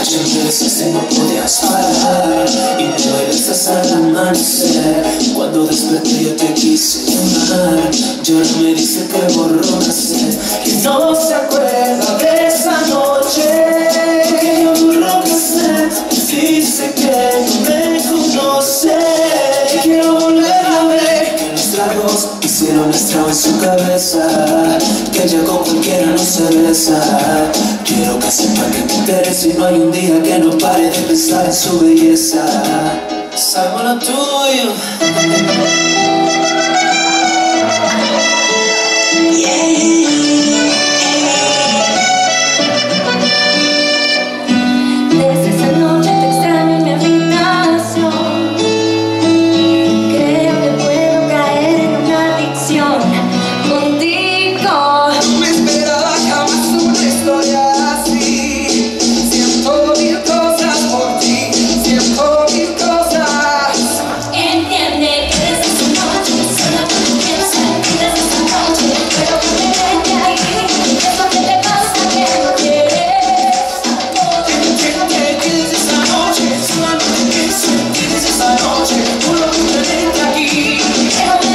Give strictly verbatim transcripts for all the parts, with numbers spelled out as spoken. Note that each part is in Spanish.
Ayer me deshace, no podías parar. Y me bailas al amanecer. Cuando desperté yo te quise llamar. Llora me dice que borró una sed, que no se acuerda de esa noche, que yo borró una sed. Dice que no me conoce, que quiero volver a ver. Que nuestras dos hicieron estrado en su cabeza, que ella con cualquiera no se besa. Quiero que sepa que me interesa y no hay un día que no pare de pensar en su belleza. Salvo lo tuyo. Desde esa noche te extraño en mi habitación. Creo que puedo caer en una adicción contigo. No me esperaba jamás una historia así. Siento mil cosas por ti, siento mil cosas. Entiende que desde esa noche solo tú piensas. Que desde esa noche pero que aquí. Quiero ver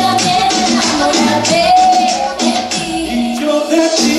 a ti, enamorarte de ti. Y yo de ti.